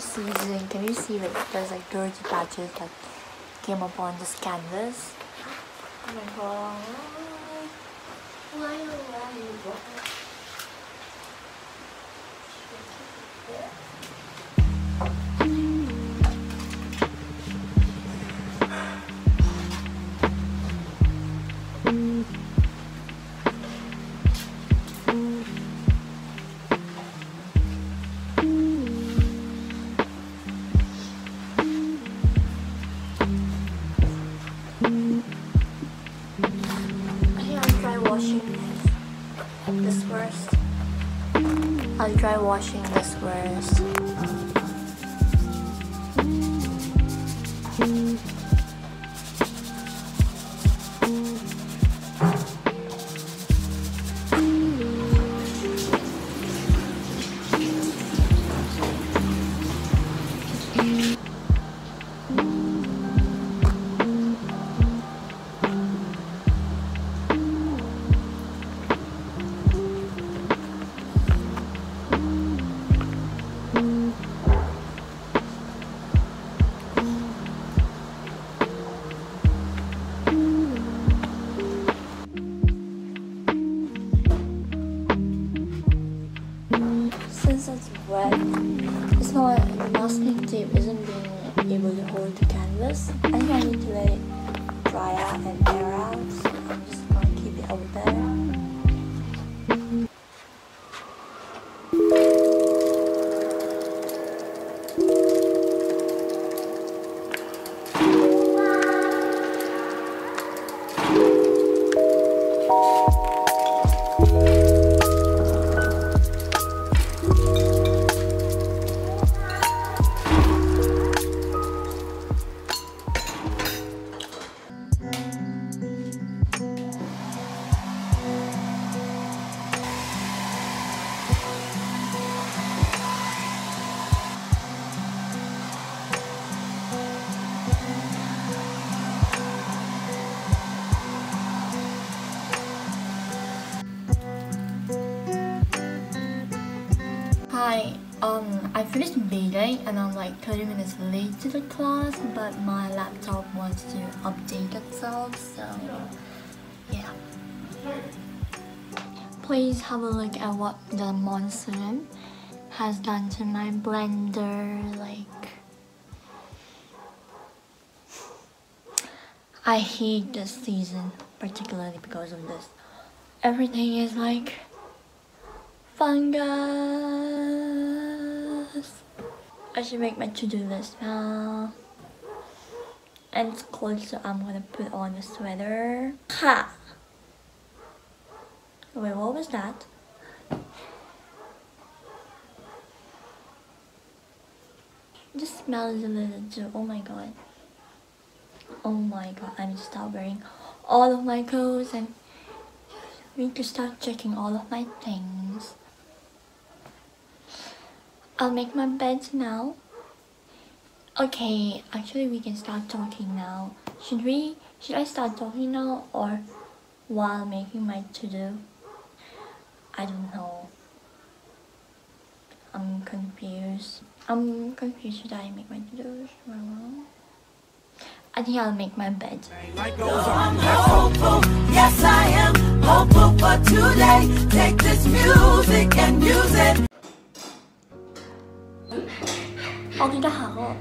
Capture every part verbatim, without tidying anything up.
Season. Can you see that there's like dirty patches that came upon this canvas? Oh my god. Why are you I'll try washing this first. And I'm like thirty minutes late to the class, but my laptop wants to update itself, so yeah. Please have a look at what the monsoon has done to my blender. Like, I hate this season, particularly because of this. Everything is like fungus. I should make my to-do list now. And it's cold, so I'm gonna put on a sweater. Ha! Wait, what was that? The smell is a little too. Oh my god. Oh my god, I need to start wearing all of my clothes and I need to start checking all of my things. I'll make my bed now. Okay, actually we can start talking now. Should we? Should I start talking now or while making my to-do? I don't know. I'm I'm confused. I'm confused. Should I make my to-dos? Am I wrong? I think I'll make my bed. I'm hopeful. Yes, I am hopeful for today. Take this music and use it. Okay, that's all.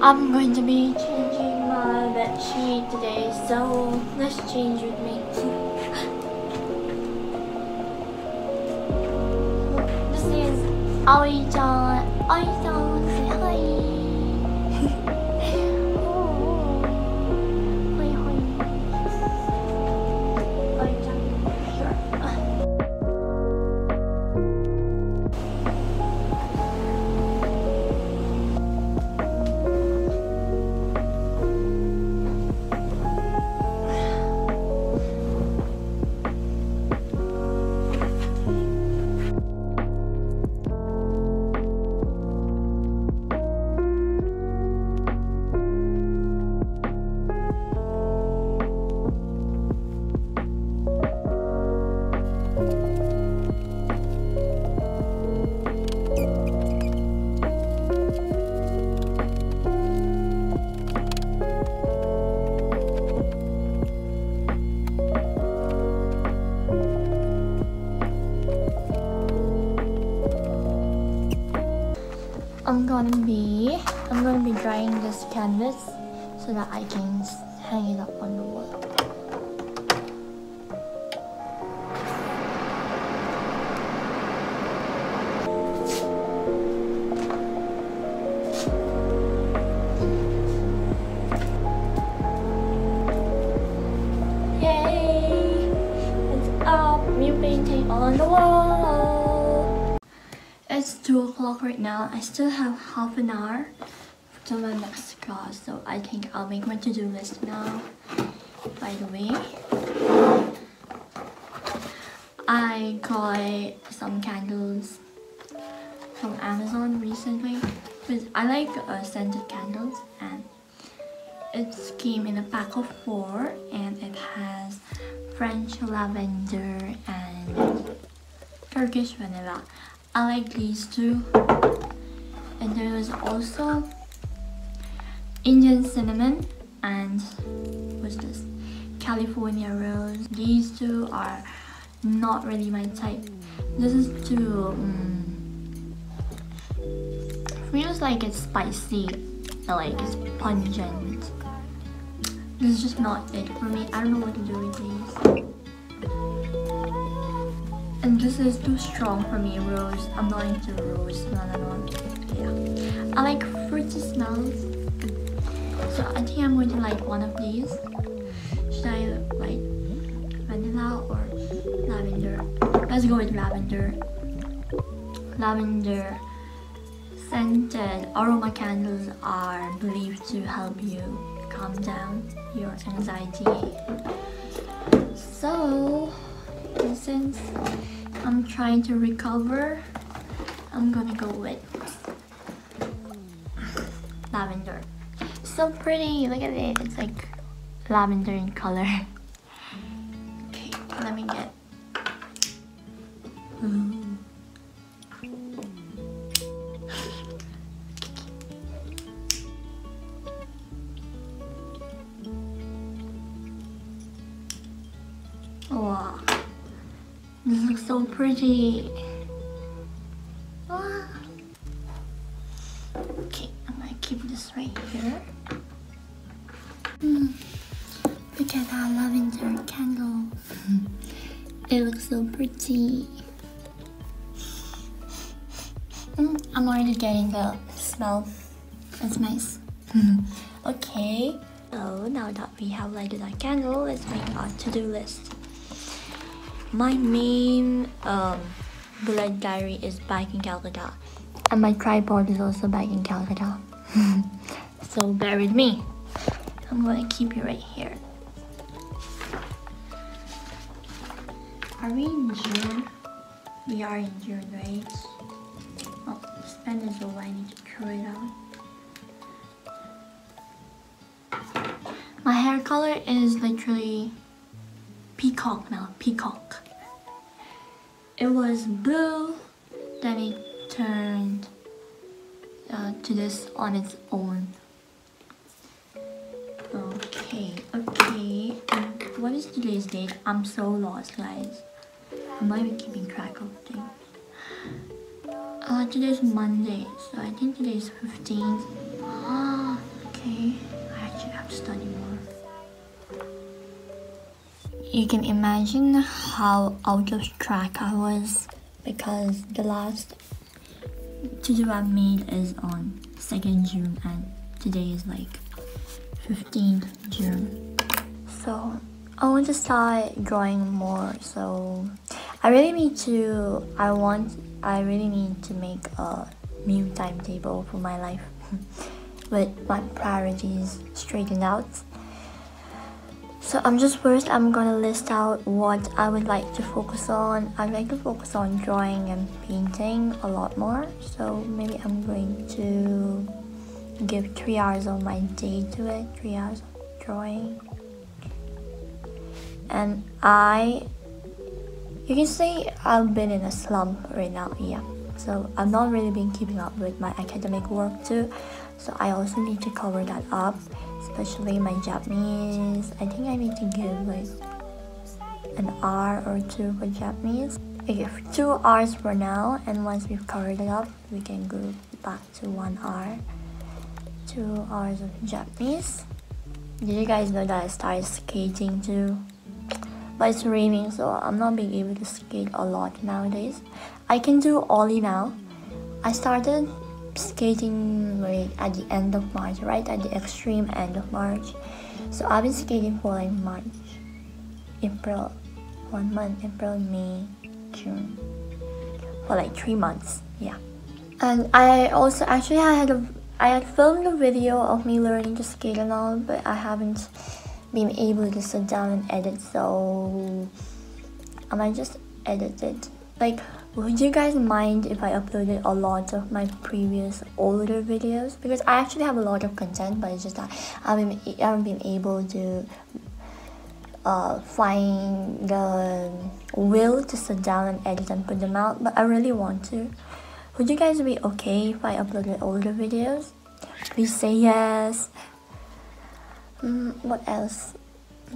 I'm going to be changing my bed sheet today, so let's change with me. This is Aoi-chan. Aoi-chan, say hi. Oh. Hi, hi. Aoi-chan, sure. I'm gonna be I'm gonna be drying this canvas so that I can hang it up on the wall. Yay! It's up! New painting on the wall. It's two o'clock right now. I still have half an hour to my next class, so I think I'll make my to-do list now. By the way, I got some candles from Amazon recently. I like uh, scented candles, and it came in a pack of four, and it has French lavender and Turkish vanilla. I like these two, and there was also Indian cinnamon and what's this? California rose. These two are not really my type. This is too um, feels like it's spicy, like it's pungent. This is just not it for me. I don't know what to do with these. And this is too strong for me, rose. I'm not into rose, not at all. Yeah. I like fruity smells. So I think I'm going to like one of these. Should I like vanilla or lavender? Let's go with lavender. Lavender scented aroma candles are believed to help you calm down your anxiety. So, since I'm trying to recover, I'm gonna go with lavender. So pretty, look at it. It's like lavender in color. Okay, let me get. Mm. Wow. This looks so pretty. Ah. Okay, I'm gonna keep this right here. Mm. Look at that lavender candle. It looks so pretty. Mm, I'm already getting the smell. It's nice. Okay. So now that we have lighted our candle, let's make our to-do list. My main um, bullet diary is back in Calcutta. And my tripod is also back in Calcutta. So bear with me. I'm gonna keep it right here. Are we in June? We are in June, right? Oh, this pen is over, I need to throw it out. My hair color is literally peacock now, peacock. It was blue, then it turned uh, to this on its own. Okay, okay, and what is today's date? I'm so lost, guys. I'm not even keeping track of things. Uh, today's Monday, so I think today's fifteenth. Ah, okay. I actually have to study more. You can imagine how out of track I was, because the last to-do I made is on second June and today is like fifteenth June. So I want to start drawing more, so I really need to I want I really need to make a new timetable for my life with my priorities straightened out. So I'm just first I'm gonna list out what I would like to focus on. I'd like to focus on drawing and painting a lot more, so maybe I'm going to give three hours of my day to it, three hours of drawing. And I, you can say I've been in a slump right now, yeah. So I've not really been keeping up with my academic work too. So I also need to cover that up, especially my Japanese. I think I need to give like an hour or two for Japanese. Okay, two hours for now. And once we've covered it up, we can go back to one hour. Two hours of Japanese. Did you guys know that I started skating too? But it's raining, so I'm not being able to skate a lot nowadays. I can do ollie now. I started skating like at the end of March, right at the extreme end of March. So I've been skating for like March, April, one month, April, May, June, for like three months, yeah. And I also actually I had a I had filmed a video of me learning to skate and all, but I haven't been able to sit down and edit, so I might just edit it. Like, would you guys mind if I uploaded a lot of my previous older videos? Because I actually have a lot of content, but it's just that I haven't, I haven't been able to uh, find the will to sit down and edit and put them out, but I really want to. Would you guys be okay if I uploaded older videos? Please say yes. Mm, what else?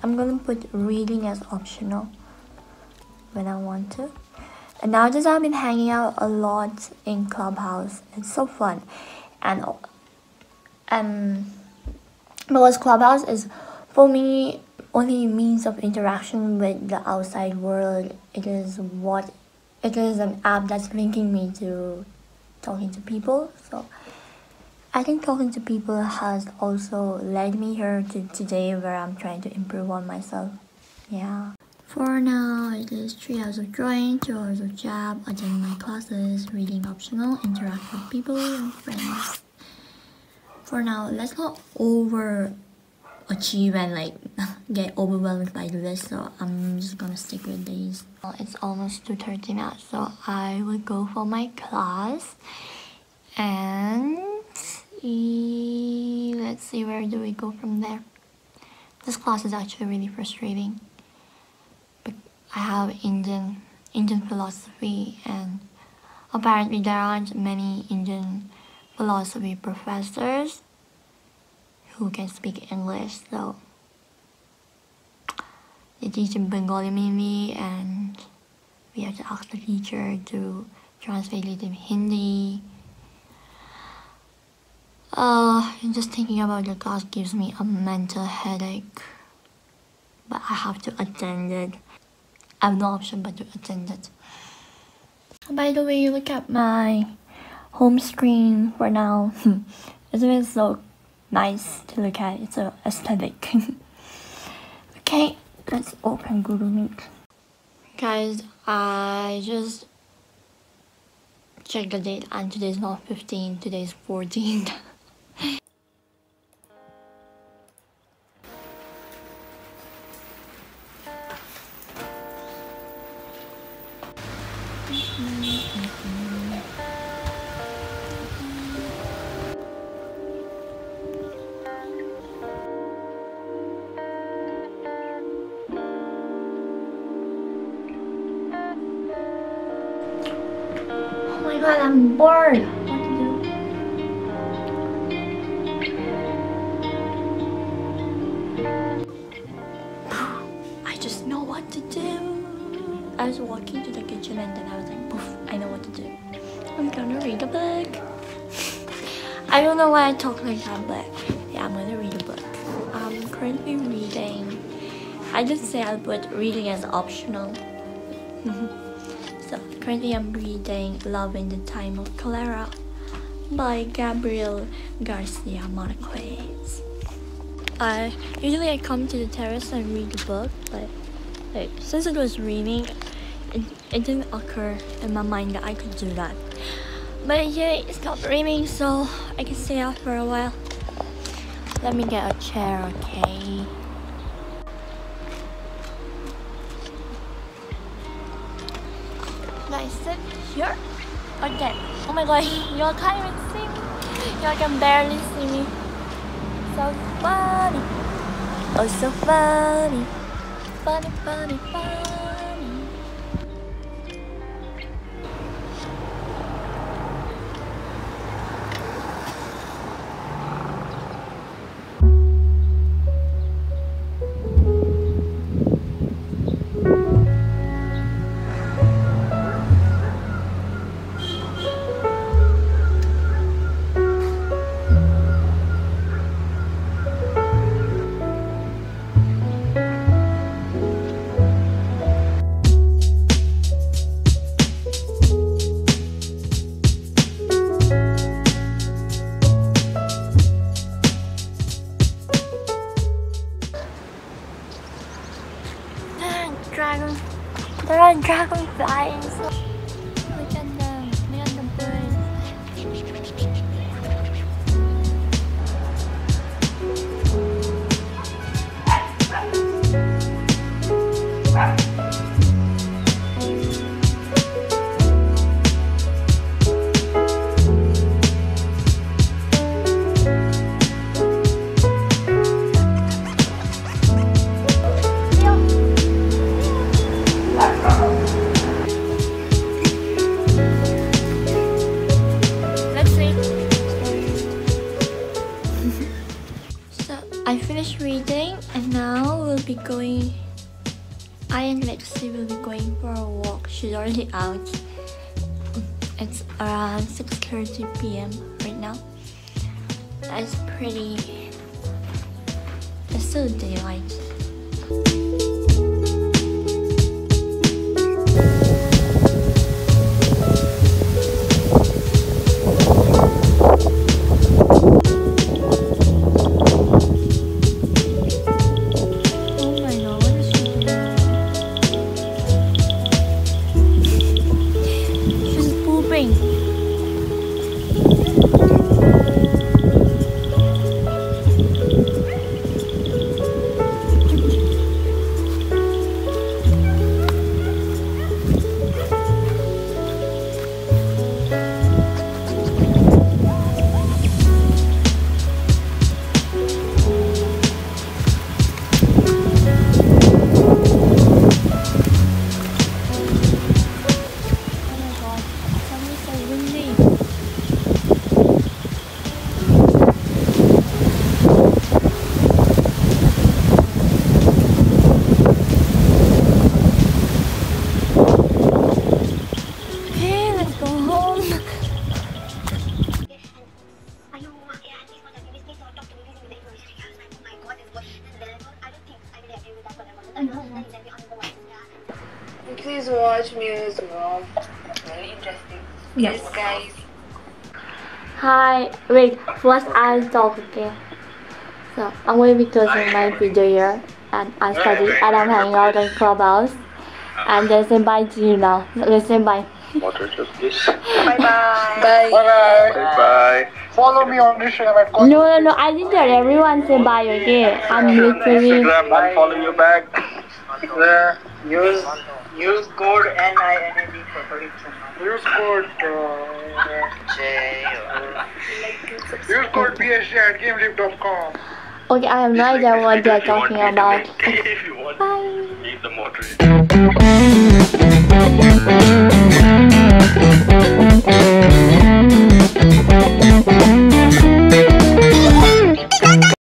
I'm gonna put reading as optional when I want to. And nowadays I've been hanging out a lot in Clubhouse. It's so fun. And um, because Clubhouse is for me only a means of interaction with the outside world. It is what. It is an app that's linking me to talking to people. So I think talking to people has also led me here to today where I'm trying to improve on myself. Yeah. For now, it is three hours of drawing, two hours of job, attending my classes, reading optional, interact with people and friends. For now, let's not overachieve and like get overwhelmed by the list, so I'm just gonna stick with these. It's almost two thirty now, so I will go for my class. And e let's see, where do we go from there? This class is actually really frustrating. But I have Indian Indian philosophy, and apparently there aren't many Indian philosophy professors who can speak English, so they teach in Bengali mainly, and we have to ask the teacher to translate it in Hindi. Uh, just thinking about the class gives me a mental headache. but I have to attend it. I have no option but to attend it. By the way, look at my home screen for now. It's been so nice to look at. It's an aesthetic. Okay, let's open Google Meet. Guys, I just checked the date and today's not fifteen, today's fourteen. God, I'm bored. What to do? I just know what to do. I was walking to the kitchen and then I was like, poof, I know what to do. I'm gonna read a book. I don't know why I talk like that, but yeah, I'm gonna read a book. I'm currently reading. I just say I'll put reading as optional. So currently I'm reading Love in the Time of Cholera by Gabriel Garcia Marquez. Uh, usually I come to the terrace and read the book, but like, since it was raining, it, it didn't occur in my mind that I could do that. But yeah, it stopped raining, so I can stay out for a while. Let me get a chair, okay? I sit here or there. Oh my god, y'all can't even see me. Y'all can barely see me. So funny. Oh, so funny. Funny, funny, funny. Dragon, there are dragonflies. Look at them, look at the I finished reading and now we'll be going. I and Lexi will be going for a walk. She's already out. It's around six thirty p m right now. That's pretty. It's still daylight. please watch Muse Vlog. Very interesting. Yes. Yes, guys. Hi. Wait. First, I'll talk. Okay. So I'm going to be closing my video here, and I'm studying, and I'm hanging out on Clubhouse. And then say bye to you now. Let's say bye. Bye-bye. Bye. Bye-bye. Follow me on Instagram. No, no, no. I didn't tell everyone say bye, okay? I'm literally... Instagram, I'll follow you back. Uh, use, use code N I N A B for prediction. Use code... Uh, use code P S G at gamelip dot com. Okay, I have no idea what they are talking about. Bye.